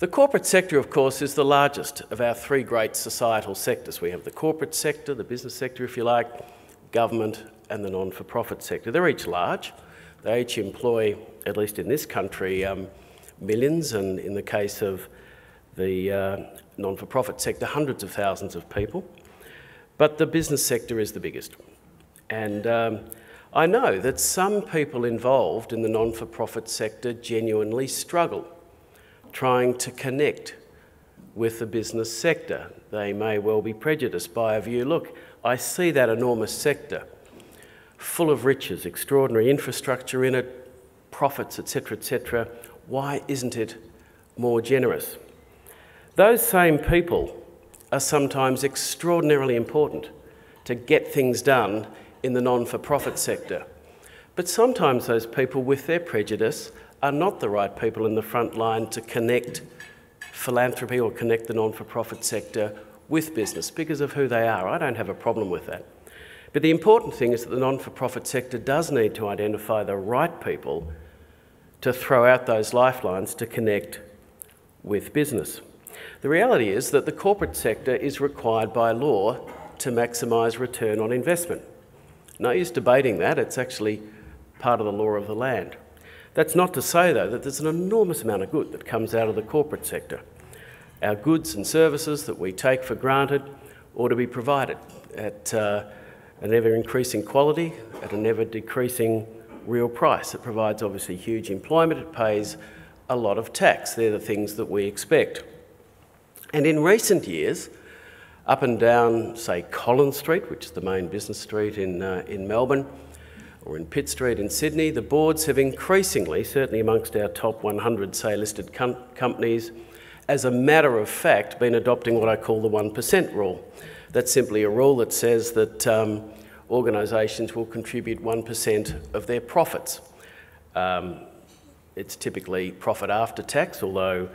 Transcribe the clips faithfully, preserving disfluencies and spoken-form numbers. The corporate sector, of course, is the largest of our three great societal sectors. We have the corporate sector, the business sector, if you like, government, and the non-for-profit sector. They're each large. They each employ, at least in this country, um, millions, and in the case of the uh, non-for-profit sector, hundreds of thousands of people. But the business sector is the biggest. And um, I know that some people involved in the non-for-profit sector genuinely struggle trying to connect with the business sector. They may well be prejudiced by a view, look, I see that enormous sector full of riches, extraordinary infrastructure in it, profits, et cetera, et cetera. Why isn't it more generous? Those same people are sometimes extraordinarily important to get things done in the non-for-profit sector. But sometimes those people, with their prejudice, are not the right people in the front line to connect philanthropy or connect the non-for-profit sector with business because of who they are. I don't have a problem with that. But the important thing is that the non-for-profit sector does need to identify the right people to throw out those lifelines to connect with business. The reality is that the corporate sector is required by law to maximise return on investment. No use debating that, it's actually part of the law of the land. That's not to say, though, that there's an enormous amount of good that comes out of the corporate sector. Our goods and services that we take for granted ought to be provided at uh, an ever-increasing quality, at an ever-decreasing real price. It provides, obviously, huge employment. It pays a lot of tax. They're the things that we expect. And in recent years, up and down, say, Collins Street, which is the main business street in, uh, in Melbourne, or in Pitt Street in Sydney, the boards have increasingly, certainly amongst our top one hundred, say, listed com companies, as a matter of fact, been adopting what I call the one percent rule. That's simply a rule that says that um, organisations will contribute one percent of their profits. Um, it's typically profit after tax, although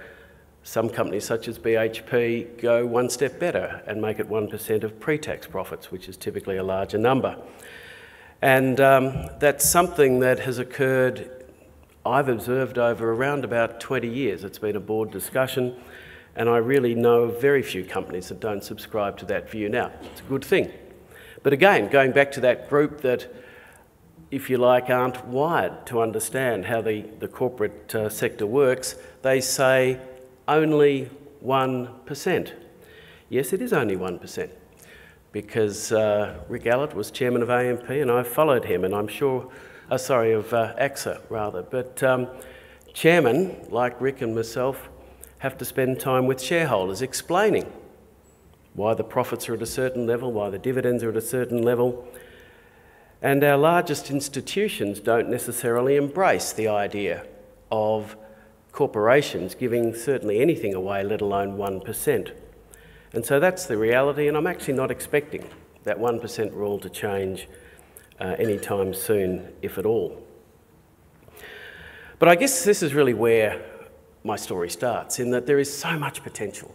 some companies such as B H P go one step better and make it one percent of pre-tax profits, which is typically a larger number. And um, that's something that has occurred, I've observed, over around about twenty years. It's been a board discussion, and I really know very few companies that don't subscribe to that view now. It's a good thing. But again, going back to that group that, if you like, aren't wired to understand how the, the corporate uh, sector works, they say, only one percent. Yes, it is only one percent, because uh, Rick Allott was chairman of A M P, and I followed him, and I'm sure, uh, sorry, of uh, AXA, rather. But um, chairmen, like Rick and myself, have to spend time with shareholders explaining why the profits are at a certain level, why the dividends are at a certain level. And our largest institutions don't necessarily embrace the idea of corporations giving certainly anything away, let alone one percent. And so that's the reality, and I'm actually not expecting that one percent rule to change uh, anytime soon, if at all. But I guess this is really where my story starts, in that there is so much potential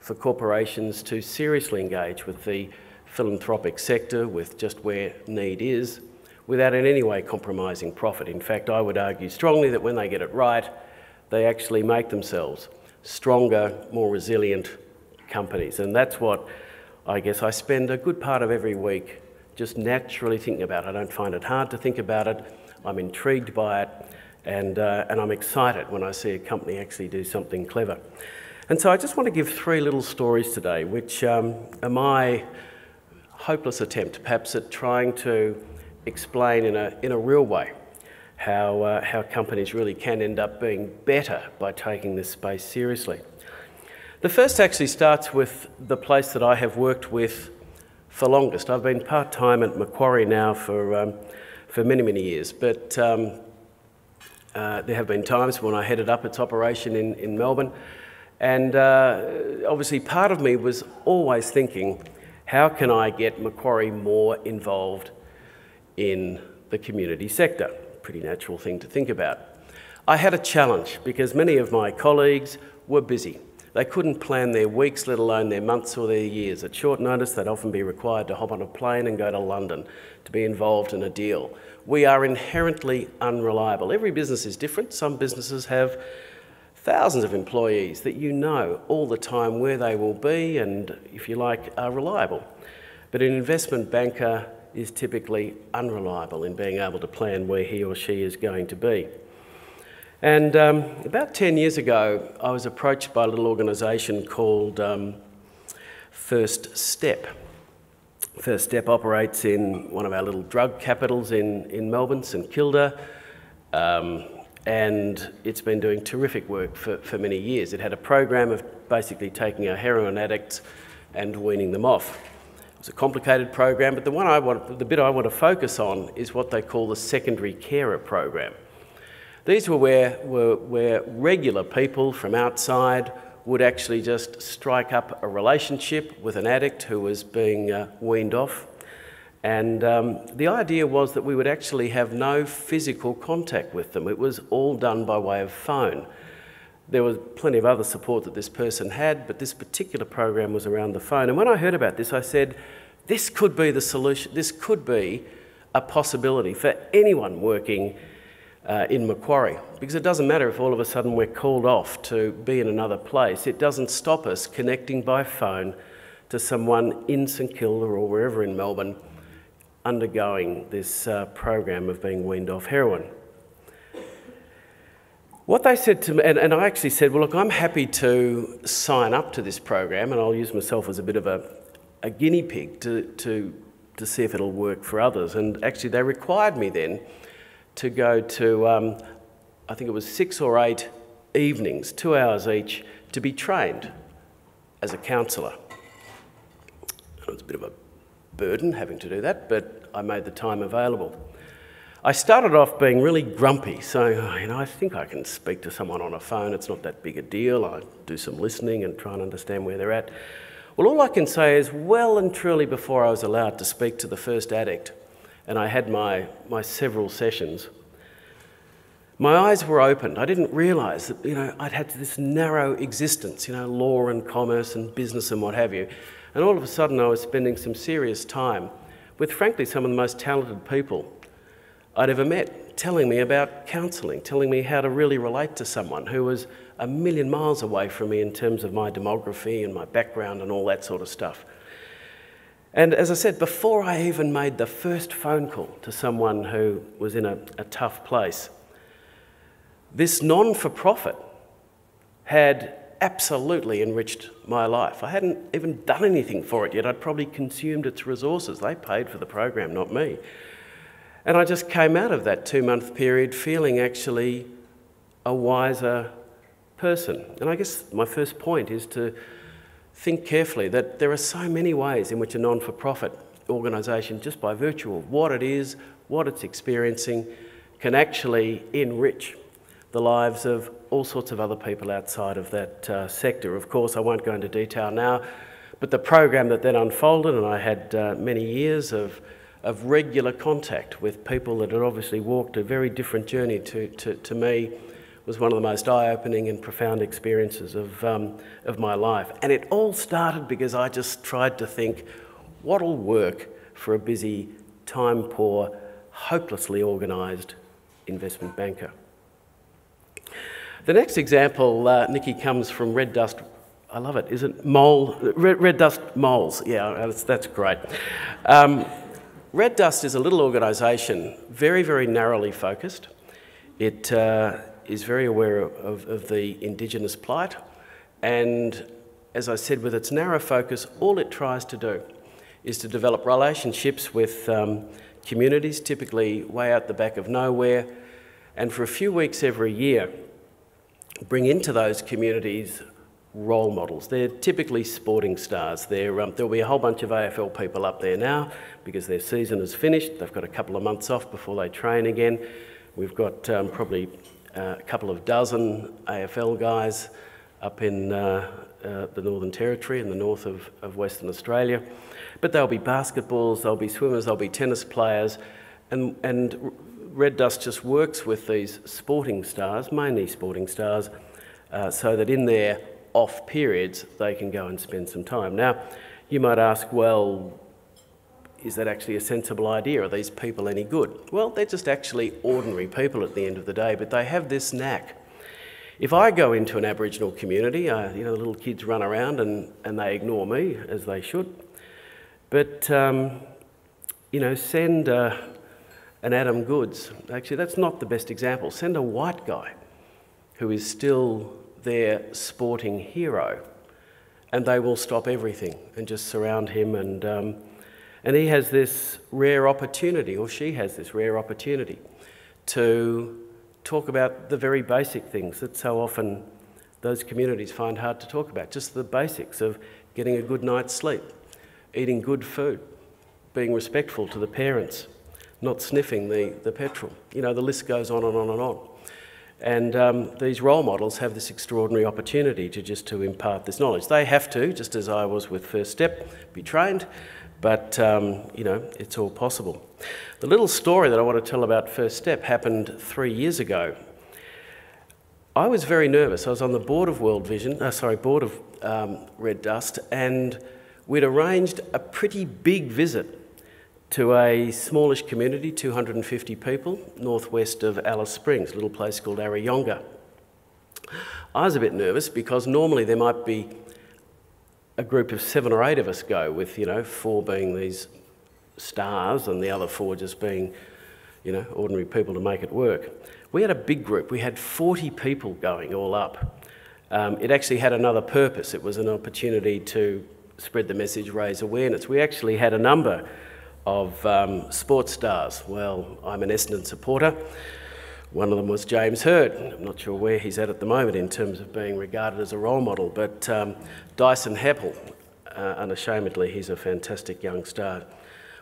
for corporations to seriously engage with the philanthropic sector, with just where need is, without in any way compromising profit. In fact, I would argue strongly that when they get it right, they actually make themselves stronger, more resilient companies. And that's what I guess I spend a good part of every week just naturally thinking about. I don't find it hard to think about it. I'm intrigued by it, and, uh, and I'm excited when I see a company actually do something clever. And so I just want to give three little stories today, which um, are my hopeless attempt, perhaps, at trying to explain in a, in a real way How, uh, how companies really can end up being better by taking this space seriously. The first actually starts with the place that I have worked with for longest. I've been part-time at Macquarie now for, um, for many, many years, but um, uh, there have been times when I headed up its operation in, in Melbourne, and uh, obviously part of me was always thinking, how can I get Macquarie more involved in the community sector? Pretty natural thing to think about. I had a challenge because many of my colleagues were busy. They couldn't plan their weeks, let alone their months or their years. At short notice, they'd often be required to hop on a plane and go to London to be involved in a deal. We are inherently unreliable. Every business is different. Some businesses have thousands of employees that you know all the time where they will be and, if you like, are reliable. But an investment banker is typically unreliable in being able to plan where he or she is going to be. And um, about ten years ago, I was approached by a little organisation called um, First Step. First Step operates in one of our little drug capitals in, in Melbourne, St Kilda, um, and it's been doing terrific work for, for many years. It had a program of basically taking our heroin addicts and weaning them off. It was a complicated program, but the, one I want, the bit I want to focus on is what they call the secondary carer program. These were where, were where regular people from outside would actually just strike up a relationship with an addict who was being uh, weaned off. And um, the idea was that we would actually have no physical contact with them. It was all done by way of phone. There was plenty of other support that this person had, but this particular program was around the phone. And when I heard about this, I said, this could be the solution. This could be a possibility for anyone working uh, in Macquarie, because it doesn't matter if all of a sudden we're called off to be in another place. It doesn't stop us connecting by phone to someone in St Kilda or wherever in Melbourne undergoing this uh, program of being weaned off heroin. What they said to me, and, and I actually said, well, look, I'm happy to sign up to this program, and I'll use myself as a bit of a, a guinea pig to, to, to see if it'll work for others. And actually, they required me then to go to, um, I think it was six or eight evenings, two hours each, to be trained as a counsellor. It was a bit of a burden having to do that, but I made the time available. I started off being really grumpy, so you know, I think I can speak to someone on a phone, it's not that big a deal, I do some listening and try and understand where they're at. Well, all I can say is, well and truly before I was allowed to speak to the first addict, and I had my, my several sessions, my eyes were opened. I didn't realise that you know, I'd had this narrow existence, you know, law and commerce and business and what have you, and all of a sudden I was spending some serious time with, frankly, some of the most talented people I'd ever met, telling me about counselling, telling me how to really relate to someone who was a million miles away from me in terms of my demography and my background and all that sort of stuff. And as I said, before I even made the first phone call to someone who was in a, a tough place, this non-for-profit had absolutely enriched my life. I hadn't even done anything for it yet. I'd probably consumed its resources. They paid for the program, not me. And I just came out of that two-month period feeling actually a wiser person. And I guess my first point is to think carefully that there are so many ways in which a non-for-profit organisation, just by virtue of what it is, what it's experiencing, can actually enrich the lives of all sorts of other people outside of that uh, sector. Of course, I won't go into detail now, but the program that then unfolded, and I had uh, many years of of regular contact with people that had obviously walked a very different journey to, to, to me, was one of the most eye-opening and profound experiences of, um, of my life. And it all started because I just tried to think, what'll work for a busy, time-poor, hopelessly organised investment banker? The next example, uh, Nikki, comes from Red Dust. I love it, is it mole? Red, Red Dust moles, yeah, that's, that's great. Um, Red Dust is a little organisation, very, very narrowly focused. It uh, is very aware of, of the Indigenous plight, and as I said, with its narrow focus, all it tries to do is to develop relationships with um, communities, typically way out the back of nowhere, and for a few weeks every year, bring into those communities role models. They're typically sporting stars. They're, um, there'll be a whole bunch of A F L people up there now because their season is finished. They've got a couple of months off before they train again. We've got um, probably uh, a couple of dozen A F L guys up in uh, uh, the Northern Territory in the north of, of Western Australia. But there'll be basketballs, there'll be swimmers, there'll be tennis players, and, and Red Dust just works with these sporting stars, mainly sporting stars, uh, so that in their off periods, they can go and spend some time. Now, you might ask, well, is that actually a sensible idea? Are these people any good? Well, they're just actually ordinary people at the end of the day, but they have this knack If I go into an Aboriginal community, uh, you know, the little kids run around and, and they ignore me, as they should. But, um, you know, send uh, an Adam Goodes. Actually, that's not the best example. Send a white guy who is still their sporting hero, and they will stop everything and just surround him. And, um, and he has this rare opportunity, or she has this rare opportunity, to talk about the very basic things that so often those communities find hard to talk about. Just the basics of getting a good night's sleep, eating good food, being respectful to the parents, not sniffing the, the petrol. You know, the list goes on and on and on. And um, these role models have this extraordinary opportunity to just to impart this knowledge. They have to, just as I was with First Step, be trained, but, um, you know, it's all possible. The little story that I want to tell about First Step happened three years ago. I was very nervous. I was on the board of World Vision, uh, sorry, board of um, Red Dust, and we'd arranged a pretty big visit to a smallish community, two hundred fifty people, northwest of Alice Springs, a little place called Ariyonga. I was a bit nervous because normally there might be a group of seven or eight of us go, with, you know, four being these stars and the other four just being, you know, ordinary people to make it work. We had a big group. We had forty people going all up. Um, it actually had another purpose. It was an opportunity to spread the message, raise awareness. We actually had a number of um, sports stars. Well, I'm an Essendon supporter. One of them was James Hurd. I'm not sure where he's at at the moment in terms of being regarded as a role model, but um, Dyson Heppell, uh, unashamedly, he's a fantastic young star.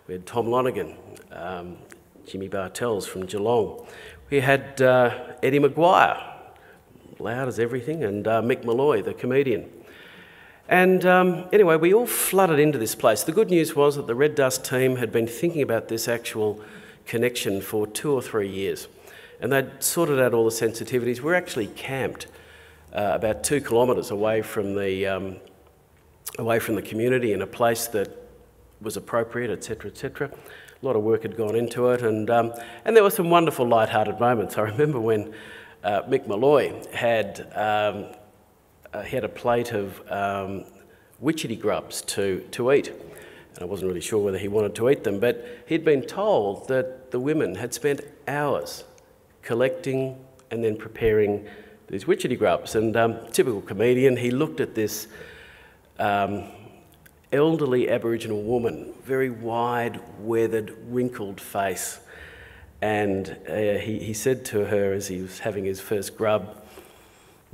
We had Tom Lonigan, um, Jimmy Bartels from Geelong. We had uh, Eddie McGuire, loud as everything, and uh, Mick Malloy, the comedian. And um, anyway, we all flooded into this place. The good news was that the Red Dust team had been thinking about this actual connection for two or three years. And they'd sorted out all the sensitivities. We're actually camped uh, about two kilometres away from the um, away from the community in a place that was appropriate, et cetera, et cetera. A lot of work had gone into it, and um, and there were some wonderful light-hearted moments. I remember when uh, Mick Malloy had um, uh, he had a plate of um, witchetty grubs to to eat, and I wasn't really sure whether he wanted to eat them, but he'd been told that the women had spent hours collecting and then preparing these witchetty grubs. And um, typical comedian, he looked at this um, elderly Aboriginal woman, very wide, weathered, wrinkled face, and uh, he, he said to her as he was having his first grub,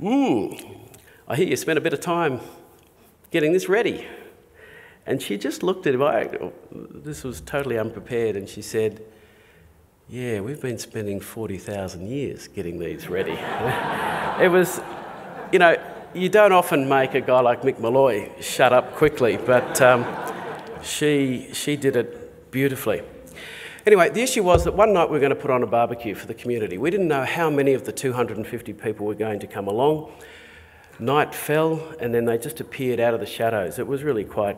"Mmm, I hear you spent a bit of time getting this ready." And she just looked at him, I, this was totally unprepared, and she said, "Yeah, we've been spending forty thousand years getting these ready." It was, you know, you don't often make a guy like Mick Malloy shut up quickly, but um, she, she did it beautifully. Anyway, the issue was that one night we were going to put on a barbecue for the community. We didn't know how many of the two hundred fifty people were going to come along. Night fell, and then they just appeared out of the shadows. It was really quite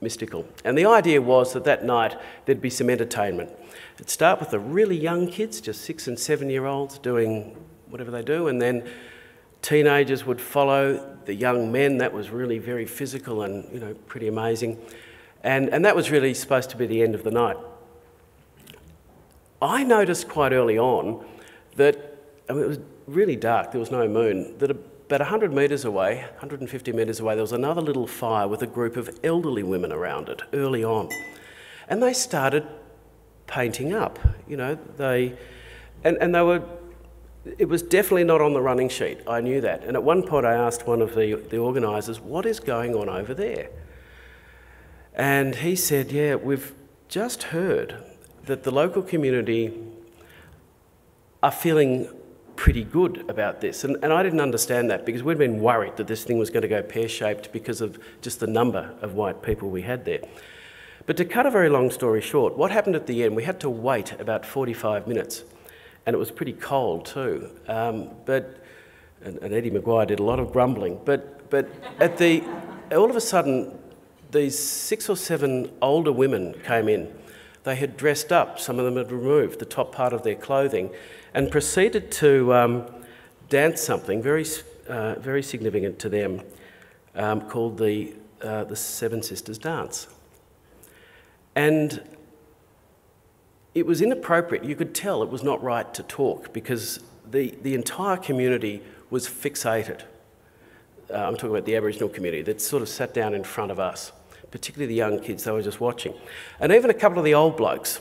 mystical. And the idea was that that night there'd be some entertainment. It'd start with the really young kids, just six and seven year olds doing whatever they do, and then teenagers would follow, the young men. That was really very physical and, you know, pretty amazing. And, and that was really supposed to be the end of the night. I noticed quite early on that, I mean, it was really dark, there was no moon, that a About one hundred metres away, one hundred fifty metres away, there was another little fire with a group of elderly women around it early on. And they started painting up, you know, they, and, and they were, it was definitely not on the running sheet, I knew that. And at one point I asked one of the, the organisers, "What is going on over there?" And he said, "Yeah, we've just heard that the local community are feeling pretty good about this." And, and I didn't understand that, because we'd been worried that this thing was going to go pear-shaped because of just the number of white people we had there. But to cut a very long story short, what happened at the end, we had to wait about forty-five minutes, and it was pretty cold too. Um, but, and, and Eddie McGuire did a lot of grumbling, but, but at the, all of a sudden, these six or seven older women came in. They had dressed up, some of them had removed the top part of their clothing, and proceeded to um, dance something very, uh, very significant to them um, called the, uh, the Seven Sisters Dance. And it was inappropriate. You could tell it was not right to talk because the, the entire community was fixated. Uh, I'm talking about the Aboriginal community that sort of sat down in front of us, particularly the young kids, they were just watching. And even a couple of the old blokes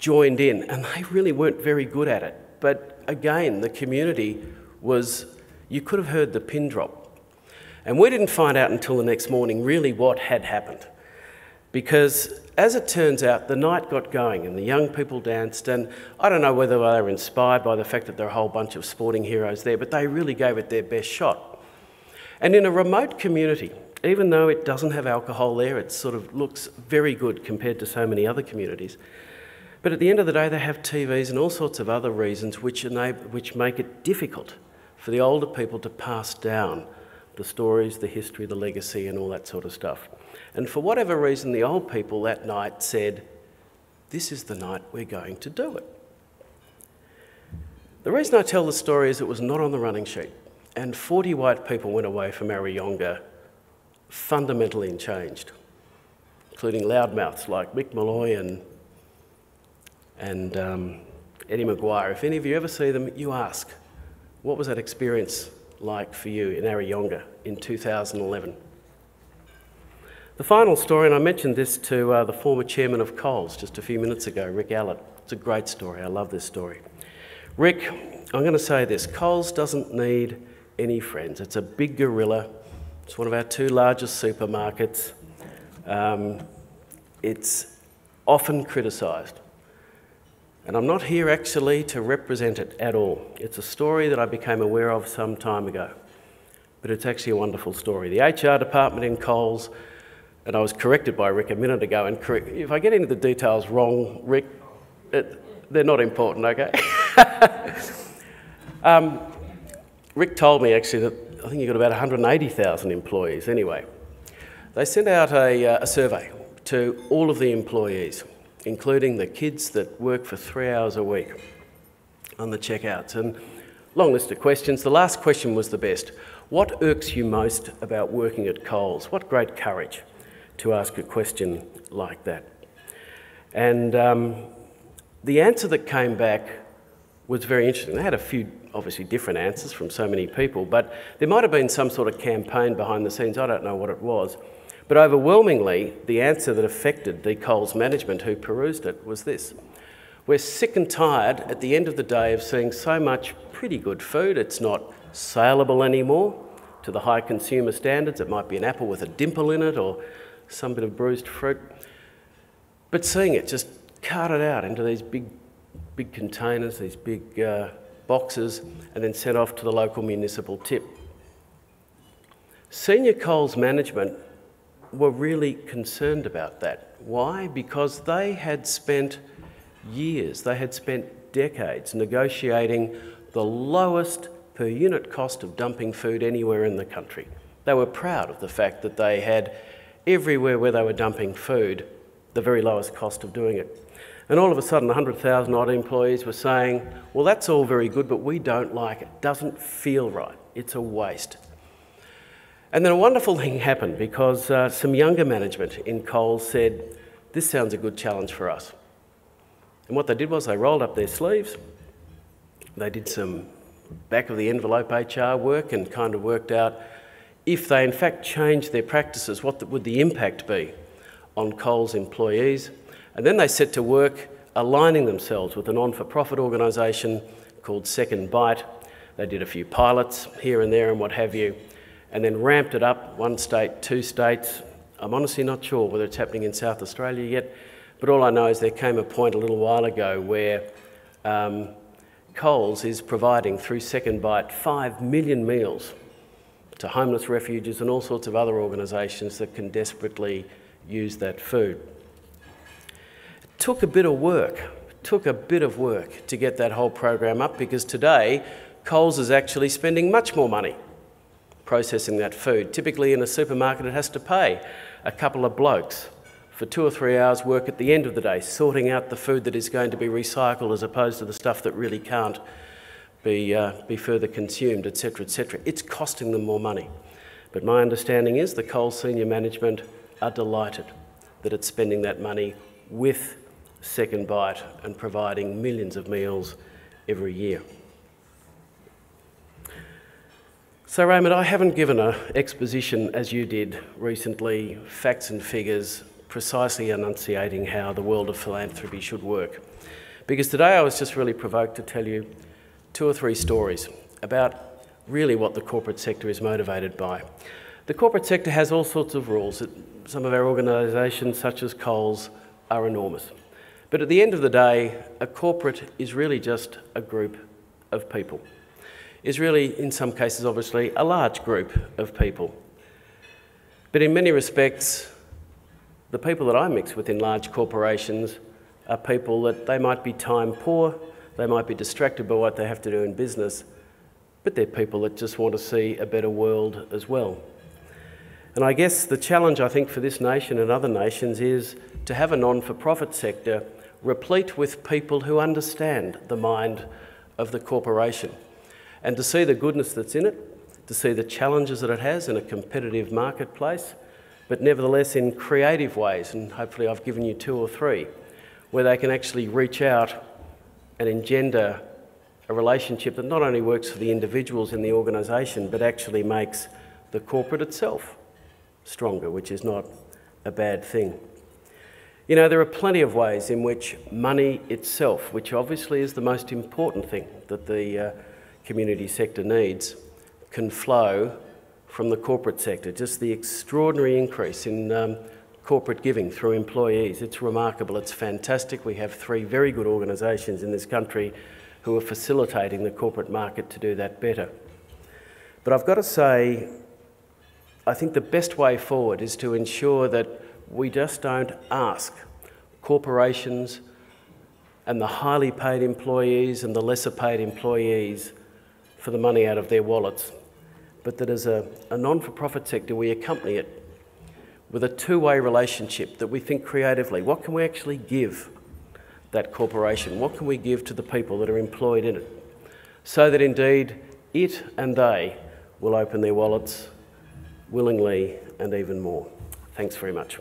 joined in, and they really weren't very good at it. But again, the community was, you could have heard the pin drop. And we didn't find out until the next morning really what had happened. Because as it turns out, the night got going and the young people danced, and I don't know whether they were inspired by the fact that there are a whole bunch of sporting heroes there, but they really gave it their best shot. And in a remote community, even though it doesn't have alcohol there, it sort of looks very good compared to so many other communities. But at the end of the day, they have T Vs and all sorts of other reasons which, enable, which make it difficult for the older people to pass down the stories, the history, the legacy, and all that sort of stuff. And for whatever reason, the old people that night said, this is the night we're going to do it. The reason I tell the story is it was not on the running sheet. And forty white people went away from Ariyonga fundamentally changed, including loudmouths like Mick Malloy and, and um, Eddie McGuire. If any of you ever see them, you ask, what was that experience like for you in Ariyonga in two thousand eleven? The final story, and I mentioned this to uh, the former chairman of Coles just a few minutes ago, Rick Allott. It's a great story. I love this story. Rick, I'm going to say this. Coles doesn't need any friends. It's a big gorilla. It's one of our two largest supermarkets. Um, it's often criticised. And I'm not here actually to represent it at all. It's a story that I became aware of some time ago. But it's actually a wonderful story. The H R department in Coles, and I was corrected by Rick a minute ago, and if I get into the details wrong, Rick, it, they're not important, okay? um, Rick told me actually that I think you've got about one hundred eighty thousand employees anyway. They sent out a, uh, a survey to all of the employees, including the kids that work for three hours a week on the checkouts. And long list of questions. The last question was the best. What irks you most about working at Coles? What great courage to ask a question like that. And um, the answer that came back was very interesting. They had a few, obviously, different answers from so many people, but there might have been some sort of campaign behind the scenes. I don't know what it was. But overwhelmingly, the answer that affected the Coles management who perused it was this. We're sick and tired at the end of the day of seeing so much pretty good food. It's not saleable anymore to the high consumer standards. It might be an apple with a dimple in it or some bit of bruised fruit, but seeing it just carted out into these big, big containers, these big uh, boxes, and then sent off to the local municipal tip. Senior Coles management were really concerned about that. Why? Because they had spent years, they had spent decades negotiating the lowest per unit cost of dumping food anywhere in the country. They were proud of the fact that they had everywhere where they were dumping food, the very lowest cost of doing it. And all of a sudden, one hundred thousand odd employees were saying, well, that's all very good, but we don't like it. It doesn't feel right. It's a waste. And then a wonderful thing happened because uh, some younger management in Coles said, this sounds a good challenge for us. And what they did was they rolled up their sleeves. They did some back of the envelope H R work and kind of worked out, if they in fact changed their practices, what would the impact be on Coles employees? And then they set to work aligning themselves with a non-for-profit organisation called Second Bite. They did a few pilots here and there and what have you, and then ramped it up, one state, two states. I'm honestly not sure whether it's happening in South Australia yet, but all I know is there came a point a little while ago where um, Coles is providing through Second Bite five million meals to homeless refuges and all sorts of other organisations that can desperately use that food. It took a bit of work, it took a bit of work to get that whole program up because today Coles is actually spending much more money processing that food. Typically in a supermarket it has to pay a couple of blokes for two or three hours work at the end of the day sorting out the food that is going to be recycled as opposed to the stuff that really can't be, uh, be further consumed, et cetera, et cetera. It's costing them more money. But my understanding is the Coles senior management are delighted that it's spending that money with Second Bite and providing millions of meals every year. So Raymond, I haven't given an exposition as you did recently, facts and figures, precisely enunciating how the world of philanthropy should work. Because today I was just really provoked to tell you two or three stories about really what the corporate sector is motivated by. The corporate sector has all sorts of rules. Some of our organisations, such as Coles, are enormous. But at the end of the day, a corporate is really just a group of people. It's really, in some cases, obviously, a large group of people. But in many respects, the people that I mix with in large corporations are people that they might be time poor, they might be distracted by what they have to do in business, but they're people that just want to see a better world as well. And I guess the challenge, I think, for this nation and other nations is to have a non-for-profit sector replete with people who understand the mind of the corporation and to see the goodness that's in it, to see the challenges that it has in a competitive marketplace, but nevertheless in creative ways, and hopefully I've given you two or three, where they can actually reach out and engender a relationship that not only works for the individuals in the organisation, but actually makes the corporate itself stronger, which is not a bad thing. You know, there are plenty of ways in which money itself, which obviously is the most important thing that the uh, community sector needs, can flow from the corporate sector. Just the extraordinary increase in um, corporate giving through employees. It's remarkable, it's fantastic. We have three very good organisations in this country who are facilitating the corporate market to do that better. But I've got to say, I think the best way forward is to ensure that we just don't ask corporations and the highly paid employees and the lesser paid employees for the money out of their wallets, but that as a, a non-for-profit sector, we accompany it with a two-way relationship, that we think creatively. What can we actually give that corporation? What can we give to the people that are employed in it? So that indeed it and they will open their wallets willingly and even more. Thanks very much.